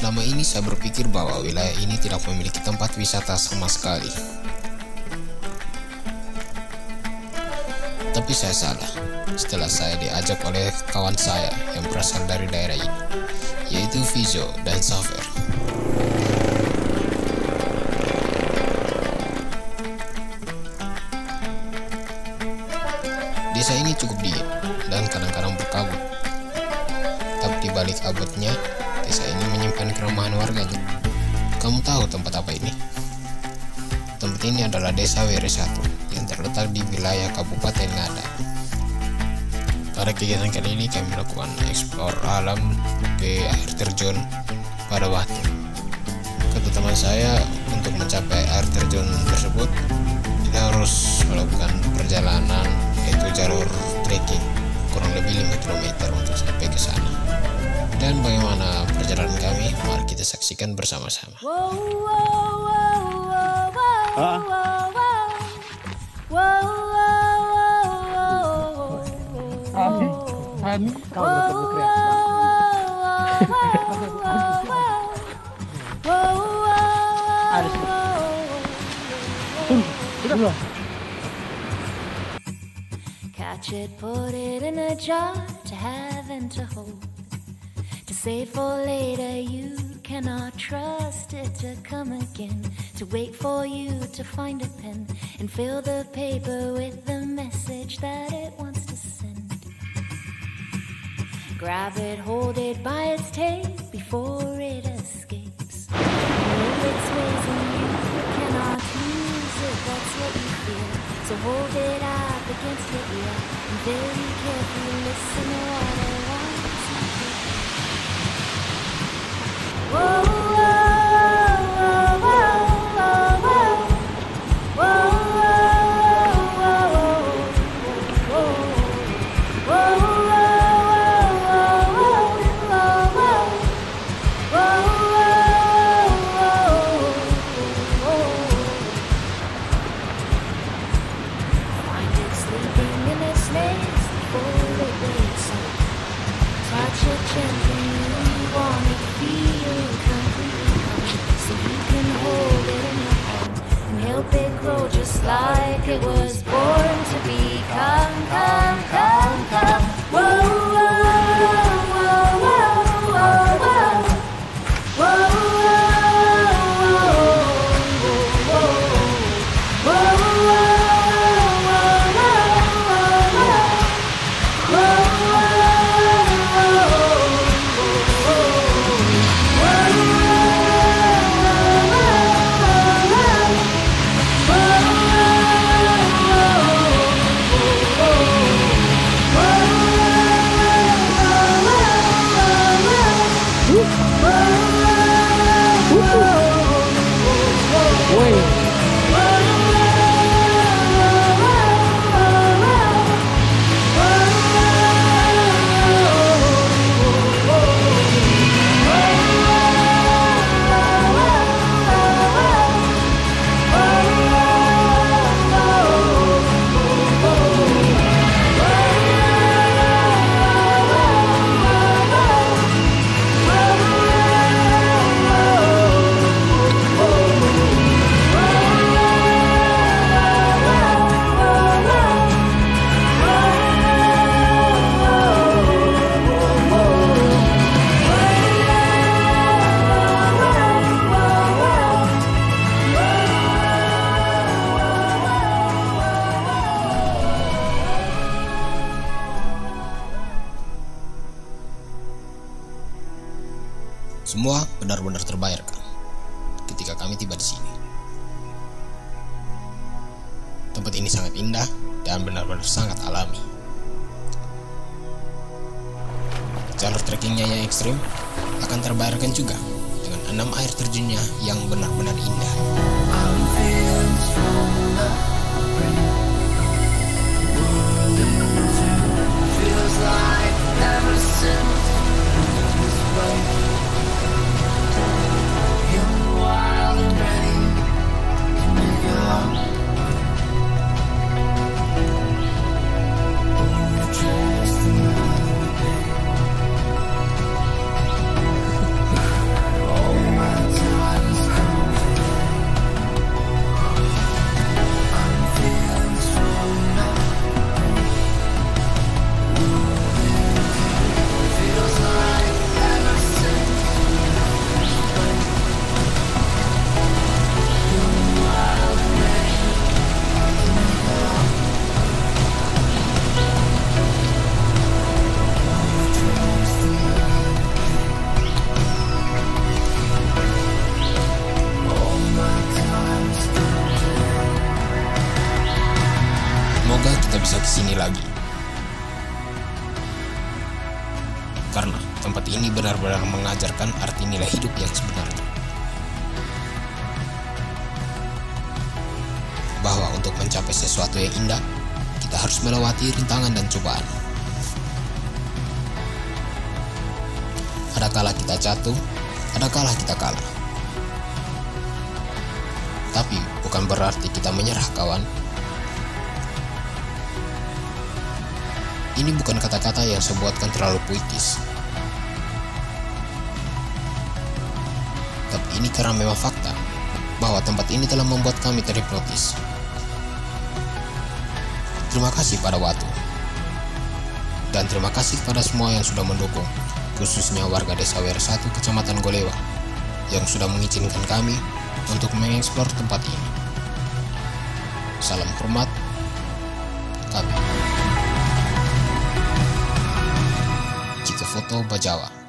Selama ini saya berpikir bahwa wilayah ini tidak memiliki tempat wisata sama sekali. Tapi saya salah, setelah saya diajak oleh kawan saya yang berasal dari daerah ini, yaitu Fizo dan Safer. Desa ini cukup dingin dan kadang-kadang berkabut. Tapi di balik kabutnya, desa ini menyimpan keramahan warganya. Kamu tahu tempat apa ini? Tempat ini adalah Desa Were Satu yang terletak di wilayah Kabupaten Ngada. Pada kegiatan kali ini kami melakukan eksplor alam di air terjun Padhawatu. Keteteman saya untuk mencapai air terjun tersebut, kita harus melakukan perjalanan yaitu jalur trekking kurang lebih 5 km untuk sampai ke sana. Dan bagaimana perjalanan kami, mari kita saksikan bersama-sama. Kami kau bertemu kreatif. Harus. Sudah. Catch it, put it in a jar to have and to hold. To save for later, you cannot trust it to come again. To wait for you to find a pen and fill the paper with the message that it wants to send. Grab it, hold it by its tail before it escapes. You know its ways and you cannot lose it, that's what you feel. So hold it up against your ear and very carefully listen to what it wants to hear. Whoa, whoa, whoa, whoa. Like it was born to be. Come, come, come, come. Whoa, whoa, whoa, whoa, whoa, whoa, whoa. Whoa, whoa, whoa, whoa, whoa, whoa, whoa, whoa, whoa. Semua benar-benar terbayarkan ketika kami tiba di sini. Tempat ini sangat indah dan benar-benar sangat alami. Jalur trekkingnya yang ekstrim akan terbayarkan juga dengan 6 air terjunnya yang benar-benar indah. sini lagi. Karena tempat ini benar-benar mengajarkan arti nilai hidup yang sebenarnya. Bahwa untuk mencapai sesuatu yang indah, kita harus melewati rintangan dan cobaan. Ada kala kita jatuh, ada kala kita kalah. Tapi bukan berarti kita menyerah, kawan. Ini bukan kata-kata yang saya buatkan terlalu puitis. Tapi ini karena memang fakta bahwa tempat ini telah membuat kami terhipnotis. Terima kasih pada Watu. Dan terima kasih kepada semua yang sudah mendukung, khususnya warga Desa Were Satu, Kecamatan Golewa, yang sudah mengizinkan kami untuk mengeksplor tempat ini. Salam hormat, kami. Foto Bajawa.